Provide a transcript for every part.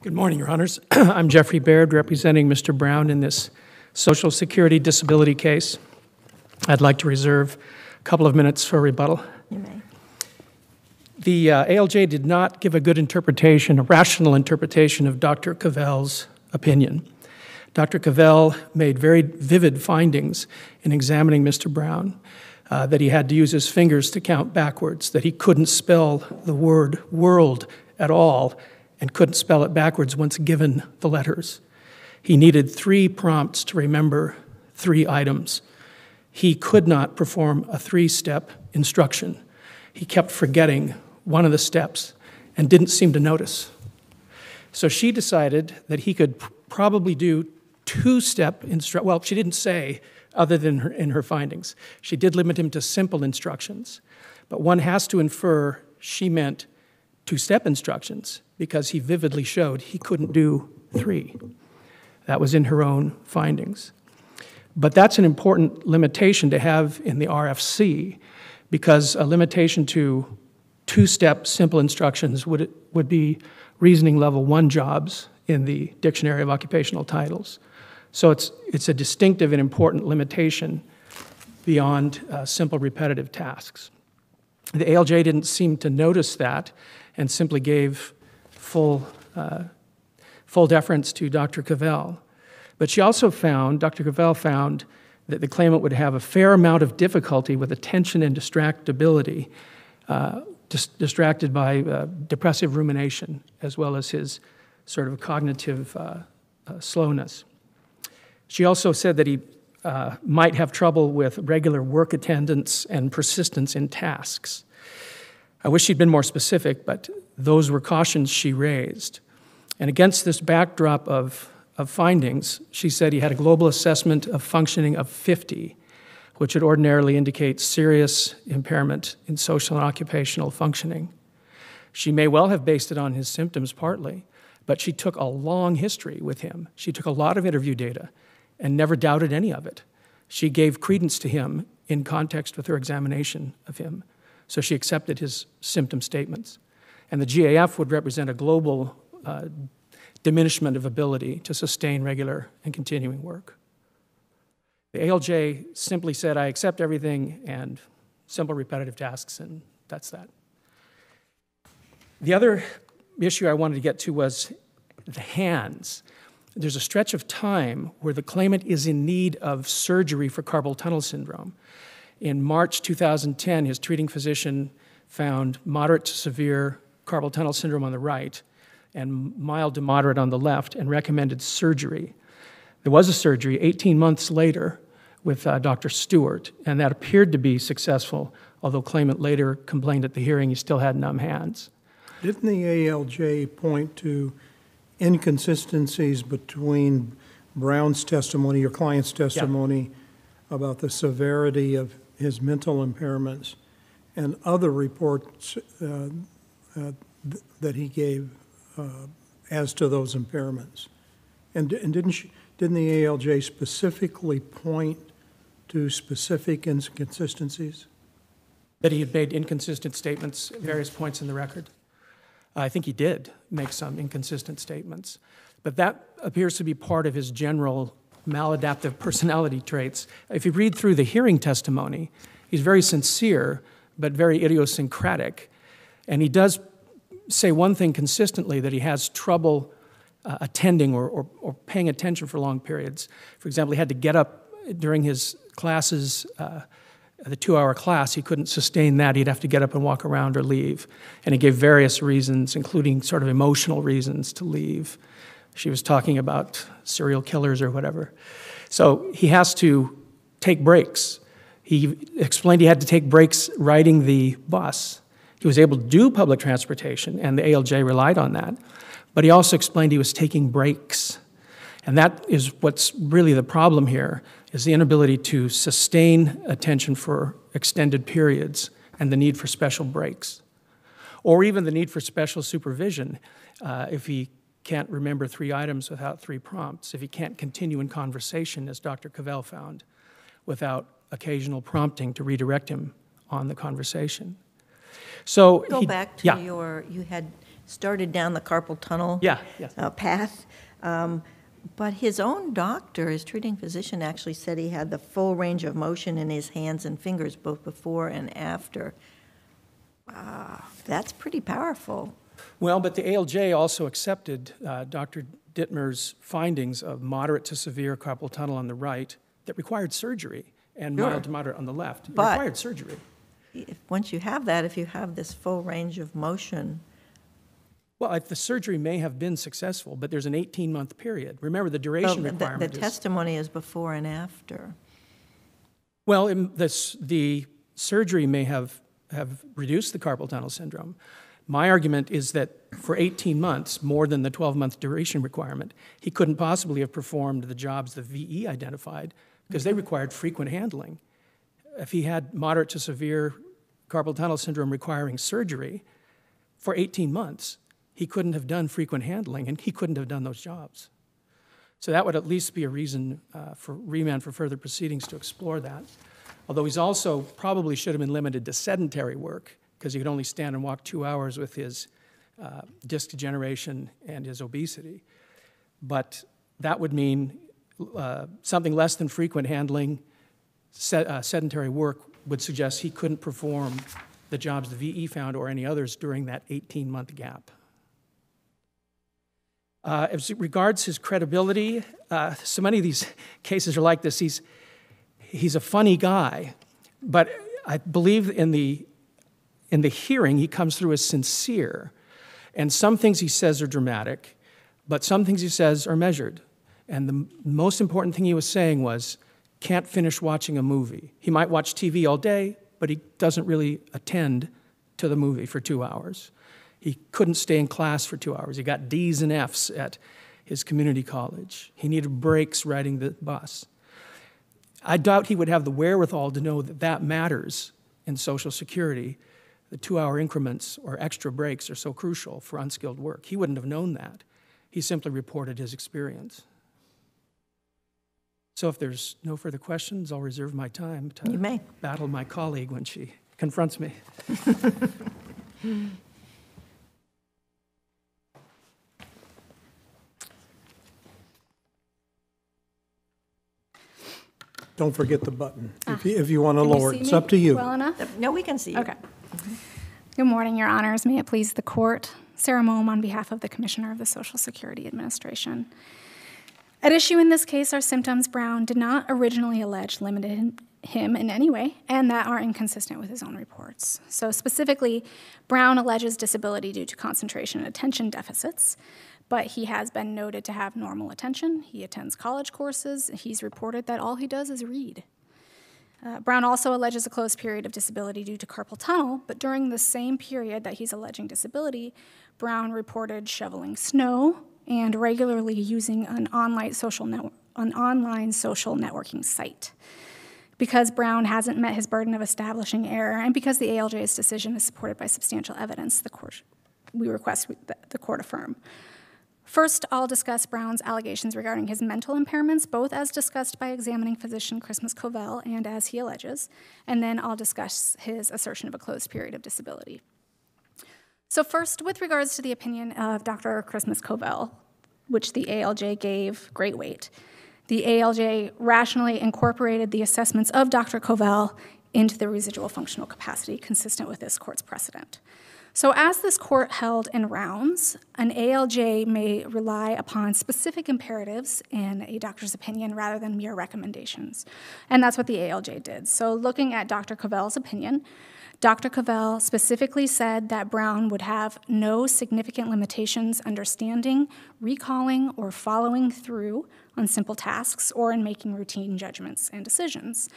Good morning, Your Honors. I'm Jeffrey Baird, representing Mr. Brown in this Social Security disability case. I'd like to reserve a couple of minutes for rebuttal. You may. The ALJ did not give a good interpretation, a rational interpretation of Dr. Covell's opinion. Dr. Covell made very vivid findings in examining Mr. Brown, that he had to use his fingers to count backwards, that he couldn't spell the word world at all, and couldn't spell it backwards once given the letters. He needed 3 prompts to remember 3 items. He could not perform a 3-step instruction. He kept forgetting one of the steps and didn't seem to notice. So she decided that he could probably do 2-step instruction. Well, she didn't say other than in her findings. She did limit him to simple instructions, but one has to infer she meant 2-step instructions, because he vividly showed he couldn't do 3. That was in her own findings. But that's an important limitation to have in the RFC, because a limitation to 2-step simple instructions would be reasoning level 1 jobs in the Dictionary of Occupational Titles. So it's a distinctive and important limitation beyond simple repetitive tasks. The ALJ didn't seem to notice that and simply gave full deference to Dr. Covell. But she also found, Dr. Covell found, that the claimant would have a fair amount of difficulty with attention and distractibility, distracted by depressive rumination, as well as his sort of cognitive slowness. She also said that he might have trouble with regular work attendance and persistence in tasks. I wish she'd been more specific, but those were cautions she raised. And against this backdrop of findings, she said he had a global assessment of functioning of 50, which would ordinarily indicate serious impairment in social and occupational functioning. She may well have based it on his symptoms partly, but she took a long history with him. She took a lot of interview data and never doubted any of it. She gave credence to him in context with her examination of him. So she accepted his symptom statements. And the GAF would represent a global diminishment of ability to sustain regular and continuing work. The ALJ simply said, I accept everything and simple repetitive tasks, and that's that. The other issue I wanted to get to was the hands. There's a stretch of time where the claimant is in need of surgery for carpal tunnel syndrome. In March 2010, his treating physician found moderate to severe carpal tunnel syndrome on the right and mild to moderate on the left, and recommended surgery. There was a surgery 18 months later with Dr. Stewart, and that appeared to be successful, although claimant later complained at the hearing he still had numb hands. Didn't the ALJ point to inconsistencies between Brown's testimony, your client's testimony, yeah, about the severity of his mental impairments and other reports that he gave as to those impairments? And didn't the ALJ specifically point to specific inconsistencies? That he had made inconsistent statements at various points in the record? I think he did make some inconsistent statements, but that appears to be part of his general maladaptive personality traits. If you read through the hearing testimony, he's very sincere, but very idiosyncratic, and he does say one thing consistently, that he has trouble attending or paying attention for long periods. For example, he had to get up during his classes, the 2-hour class, he couldn't sustain that. He'd have to get up and walk around or leave. And he gave various reasons, including sort of emotional reasons to leave. She was talking about serial killers or whatever. So he has to take breaks. He explained he had to take breaks riding the bus. He was able to do public transportation, and the ALJ relied on that. But he also explained he was taking breaks. And that is what's really the problem here, is the inability to sustain attention for extended periods and the need for special breaks. Or even the need for special supervision if he can't remember 3 items without 3 prompts, if he can't continue in conversation, as Dr. Covell found, without occasional prompting to redirect him on the conversation. So go back to your, you had started down the carpal tunnel path. But his own doctor, his treating physician, actually said he had the full range of motion in his hands and fingers, both before and after. That's pretty powerful. Well, but the ALJ also accepted Dr. Dittmer's findings of moderate to severe carpal tunnel on the right that required surgery, and mild to moderate on the left. But required surgery. Once you have that, if you have this full range of motion... Well, the surgery may have been successful, but there's an 18-month period. Remember, the duration requirement is... The testimony is before and after. Well, the surgery may have reduced the carpal tunnel syndrome. My argument is that for 18 months, more than the 12-month duration requirement, he couldn't possibly have performed the jobs the VE identified because they required frequent handling. If he had moderate to severe carpal tunnel syndrome requiring surgery for 18 months, he couldn't have done frequent handling, and he couldn't have done those jobs. So that would at least be a reason for remand for further proceedings to explore that. Although he's also probably should have been limited to sedentary work, because he could only stand and walk 2 hours with his disc degeneration and his obesity. But that would mean something less than frequent handling, sedentary work would suggest he couldn't perform the jobs the VE found or any others during that 18-month gap. As regards his credibility, so many of these cases are like this. He's a funny guy, but I believe in the hearing he comes through as sincere. And some things he says are dramatic, but some things he says are measured. And the most important thing he was saying was, can't finish watching a movie. He might watch TV all day, but he doesn't really attend to the movie for 2 hours. He couldn't stay in class for 2 hours. He got D's and F's at his community college. He needed breaks riding the bus. I doubt he would have the wherewithal to know that that matters in Social Security. The 2-hour increments or extra breaks are so crucial for unskilled work. He wouldn't have known that. He simply reported his experience. So if there's no further questions, I'll reserve my time to battle my colleague when she confronts me. Don't forget the button. If you want to lower it, it's up to you. Well enough? No, we can see you. Okay. Good morning, Your Honors. May it please the court. Sarah Moem on behalf of the Commissioner of the Social Security Administration. At issue in this case are symptoms Brown did not originally allege limited him in any way, and that are inconsistent with his own reports. So specifically, Brown alleges disability due to concentration and attention deficits, but he has been noted to have normal attention. He attends college courses. He's reported that all he does is read. Brown also alleges a closed period of disability due to carpal tunnel, but during the same period that he's alleging disability, Brown reported shoveling snow and regularly using an online social networking site. Because Brown hasn't met his burden of establishing error, and because the ALJ's decision is supported by substantial evidence, we request that the court affirm. First, I'll discuss Brown's allegations regarding his mental impairments, both as discussed by examining physician Christmas Covell and as he alleges, and then I'll discuss his assertion of a closed period of disability. So first, with regards to the opinion of Dr. Christmas Covell, which the ALJ gave great weight, the ALJ rationally incorporated the assessments of Dr. Covell into the residual functional capacity consistent with this court's precedent. So as this court held in Rounds, an ALJ may rely upon specific imperatives in a doctor's opinion rather than mere recommendations. And that's what the ALJ did. So looking at Dr. Covell's opinion, Dr. Covell specifically said that Brown would have no significant limitations understanding, recalling, or following through on simple tasks or in making routine judgments and decisions.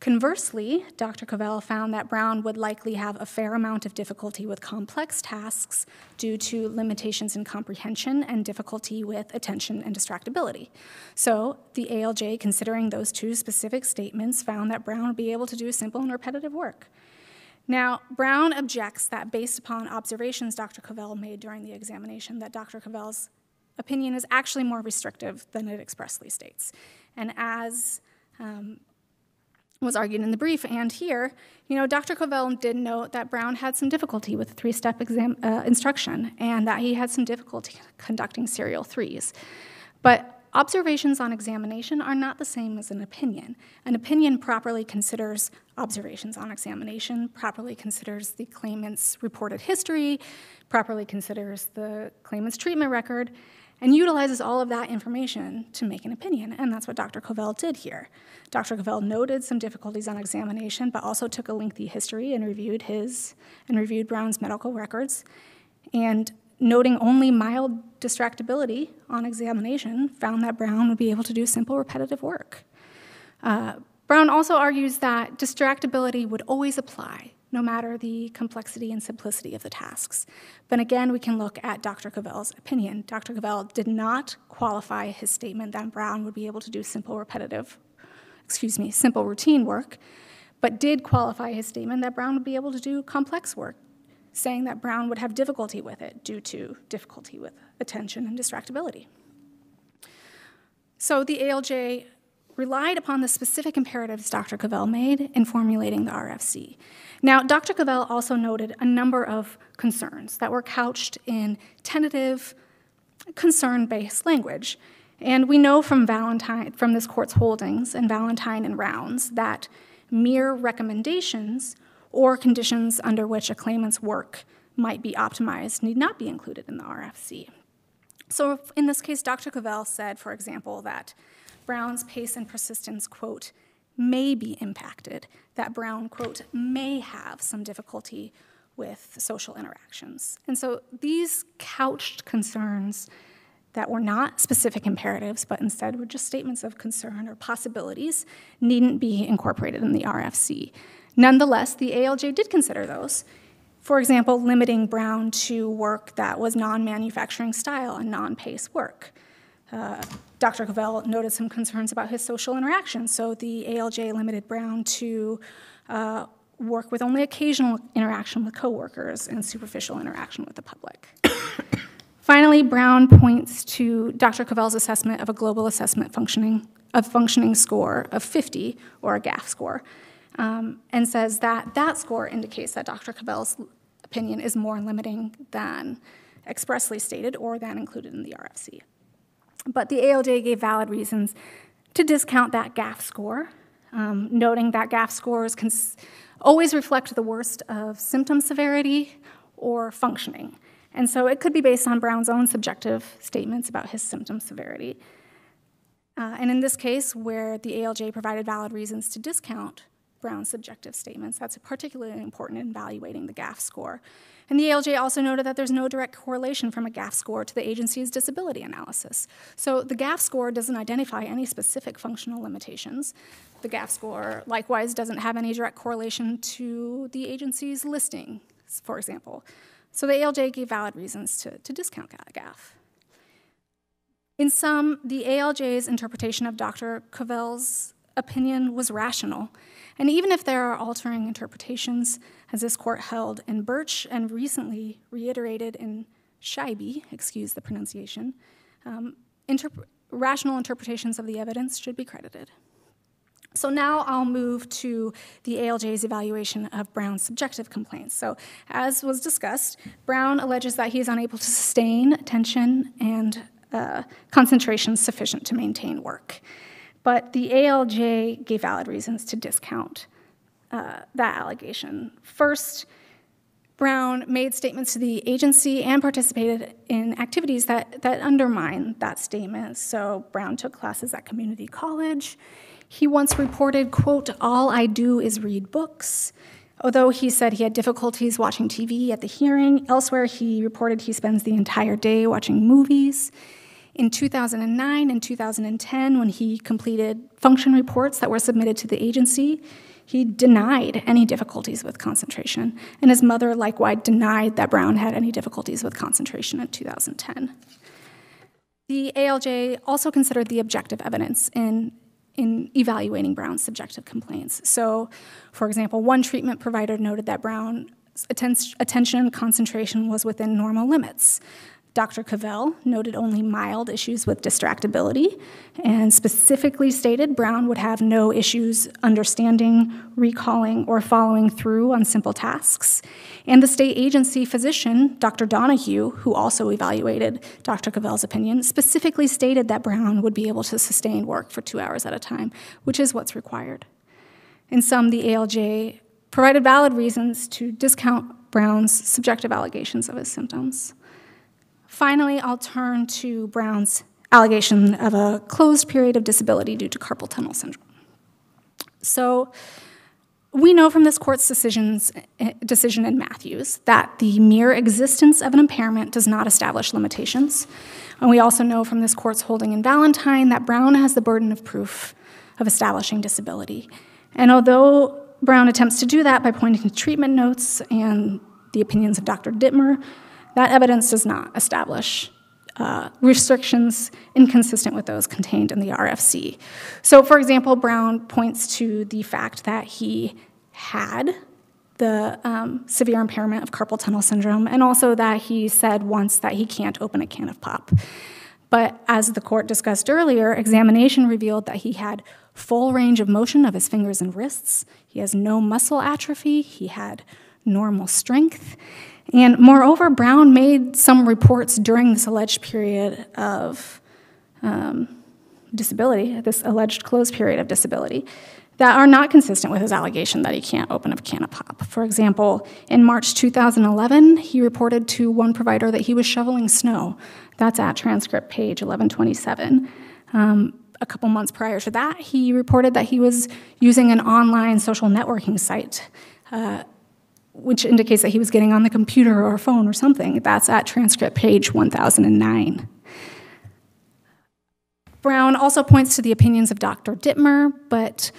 Conversely, Dr. Covell found that Brown would likely have a fair amount of difficulty with complex tasks due to limitations in comprehension and difficulty with attention and distractibility. So the ALJ, considering those two specific statements, found that Brown would be able to do simple and repetitive work. Now, Brown objects that based upon observations Dr. Covell made during the examination that Dr. Covell's opinion is actually more restrictive than it expressly states. And as was argued in the brief and here, you know, Dr. Covell did note that Brown had some difficulty with three-step exam instruction and that he had some difficulty conducting serial threes. But observations on examination are not the same as an opinion. An opinion properly considers observations on examination, properly considers the claimant's reported history, properly considers the claimant's treatment record, and utilizes all of that information to make an opinion, and that's what Dr. Covell did here. Dr. Covell noted some difficulties on examination, but also took a lengthy history and reviewed Brown's medical records, and noting only mild distractibility on examination, found that Brown would be able to do simple, repetitive work. Brown also argues that distractibility would always apply, no matter the complexity and simplicity of the tasks. But again, we can look at Dr. Covell's opinion. Dr. Covell did not qualify his statement that Brown would be able to do simple routine work, but did qualify his statement that Brown would be able to do complex work, saying that Brown would have difficulty with it due to difficulty with attention and distractibility. So the ALJ relied upon the specific imperatives Dr. Covell made in formulating the RFC. Now, Dr. Covell also noted a number of concerns that were couched in tentative, concern-based language. And we know from this court's holdings in Valentine and Rounds that mere recommendations or conditions under which a claimant's work might be optimized need not be included in the RFC. So in this case, Dr. Covell said, for example, that Brown's pace and persistence, quote, may be impacted, that Brown, quote, may have some difficulty with social interactions. And so these couched concerns that were not specific imperatives, but instead were just statements of concern or possibilities, needn't be incorporated in the RFC. Nonetheless, the ALJ did consider those. For example, limiting Brown to work that was non-manufacturing style and non-pace work. Dr. Covell noted some concerns about his social interactions, so the ALJ limited Brown to work with only occasional interaction with coworkers and superficial interaction with the public. Finally, Brown points to Dr. Covell's assessment of a global assessment functioning score of 50, or a GAF score, and says that that score indicates that Dr. Covell's opinion is more limiting than expressly stated or than included in the RFC. But the ALJ gave valid reasons to discount that GAF score, noting that GAF scores can always reflect the worst of symptom severity or functioning. And so it could be based on Brown's own subjective statements about his symptom severity. And in this case, where the ALJ provided valid reasons to discount Brown's subjective statements, that's particularly important in evaluating the GAF score. And the ALJ also noted that there's no direct correlation from a GAF score to the agency's disability analysis. So the GAF score doesn't identify any specific functional limitations. The GAF score, likewise, doesn't have any direct correlation to the agency's listing, for example. So the ALJ gave valid reasons to discount GAF. In sum, the ALJ's interpretation of Dr. Covell's opinion was rational. And even if there are altering interpretations, as this court held in Birch and recently reiterated in Scheibe, excuse the pronunciation, rational interpretations of the evidence should be credited. So now I'll move to the ALJ's evaluation of Brown's subjective complaints. So as was discussed, Brown alleges that he is unable to sustain attention and concentration sufficient to maintain work. But the ALJ gave valid reasons to discount that allegation. First, Brown made statements to the agency and participated in activities that undermine that statement. So Brown took classes at community college. He once reported, quote, all I do is read books. Although he said he had difficulties watching TV at the hearing, elsewhere he reported he spends the entire day watching movies. In 2009 and 2010, when he completed function reports that were submitted to the agency, he denied any difficulties with concentration. And his mother, likewise, denied that Brown had any difficulties with concentration in 2010. The ALJ also considered the objective evidence in evaluating Brown's subjective complaints. So, for example, one treatment provider noted that Brown's attention concentration was within normal limits. Dr. Covell noted only mild issues with distractibility and specifically stated Brown would have no issues understanding, recalling, or following through on simple tasks. And the state agency physician, Dr. Donahue, who also evaluated Dr. Covell's opinion, specifically stated that Brown would be able to sustain work for 2 hours at a time, which is what's required. In sum, the ALJ provided valid reasons to discount Brown's subjective allegations of his symptoms. Finally, I'll turn to Brown's allegation of a closed period of disability due to carpal tunnel syndrome. So we know from this court's decision in Matthews that the mere existence of an impairment does not establish limitations. And we also know from this court's holding in Valentine that Brown has the burden of proof of establishing disability. And although Brown attempts to do that by pointing to treatment notes and the opinions of Dr. Dittmer, that evidence does not establish restrictions inconsistent with those contained in the RFC. So, for example, Brown points to the fact that he had the severe impairment of carpal tunnel syndrome, and also that he said once that he can't open a can of pop. But as the court discussed earlier, examination revealed that he had full range of motion of his fingers and wrists. He has no muscle atrophy. He had normal strength. And moreover, Brown made some reports during this alleged period of disability, this alleged closed period of disability, that are not consistent with his allegation that he can't open a can of pop. For example, in March 2011, he reported to one provider that he was shoveling snow. That's at transcript page 1127. A couple months prior to that, he reported that he was using an online social networking site, which indicates that he was getting on the computer or phone or something. That's at transcript page 1009. Brown also points to the opinions of Dr. Dittmer, but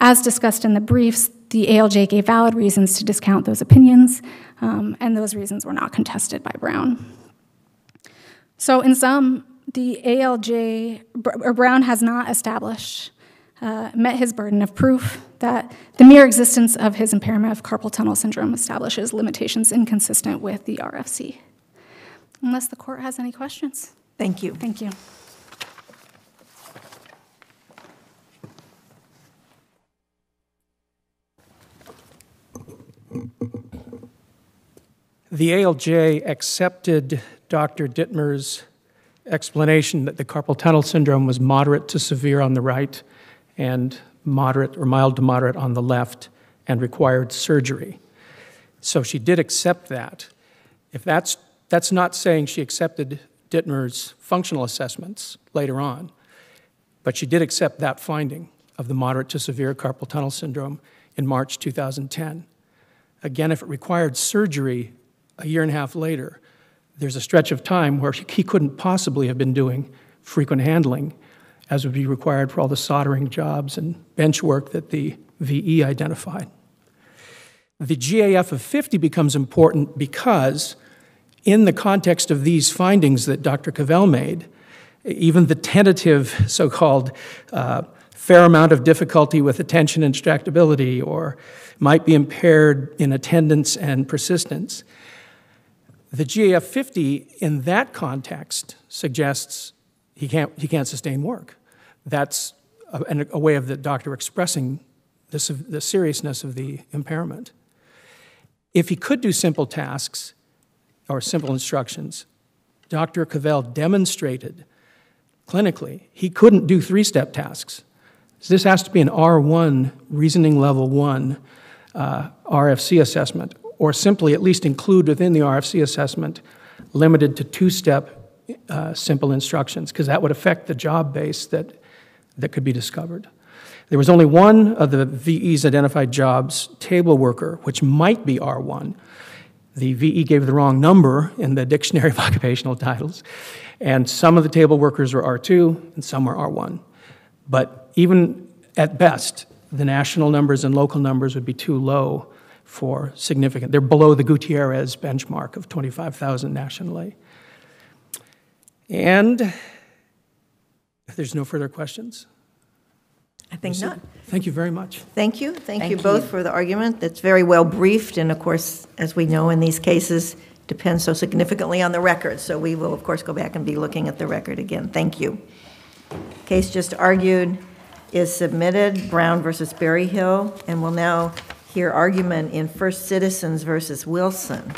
as discussed in the briefs, the ALJ gave valid reasons to discount those opinions, and those reasons were not contested by Brown. So in sum, the ALJ, or Brown, has not established met his burden of proof that the mere existence of his impairment of carpal tunnel syndrome establishes limitations inconsistent with the RFC. Unless the court has any questions. Thank you. Thank you. The ALJ accepted Dr. Dittmer's explanation that the carpal tunnel syndrome was moderate to severe on the right and moderate or mild to moderate on the left and required surgery. So she did accept that. If that's not saying she accepted Dittmer's functional assessments later on, but she did accept that finding of the moderate to severe carpal tunnel syndrome in March 2010. Again, if it required surgery a year and a half later, there's a stretch of time where he couldn't possibly have been doing frequent handling as would be required for all the soldering jobs and bench work that the VE identified. The GAF of 50 becomes important because in the context of these findings that Dr. Covell made, even the tentative so-called fair amount of difficulty with attention and distractibility or might be impaired in attendance and persistence, the GAF 50 in that context suggests he can't sustain work. That's a way of the doctor expressing the seriousness of the impairment. If he could do simple tasks or simple instructions, Dr. Covell demonstrated clinically he couldn't do three-step tasks. So this has to be an R1, reasoning level 1 RFC assessment, or simply at least include within the RFC assessment limited to two-step simple instructions, because that would affect the job base that could be discovered. There was only one of the VE's identified jobs, table worker, which might be R1. The VE gave the wrong number in the Dictionary of Occupational Titles, and some of the table workers were R2 and some were R1. But even at best, the national numbers and local numbers would be too low for significant. They're below the Gutierrez benchmark of 25,000 nationally. And if there's no further questions. I think not. Thank you very much. Thank you. Thank you both for the argument. That's very well briefed. And, of course, as we know in these cases, depends so significantly on the record. So we will, of course, go back and be looking at the record again. Thank you. Case just argued is submitted, Brown versus Berryhill, and we'll now hear argument in First Citizens versus Wilson.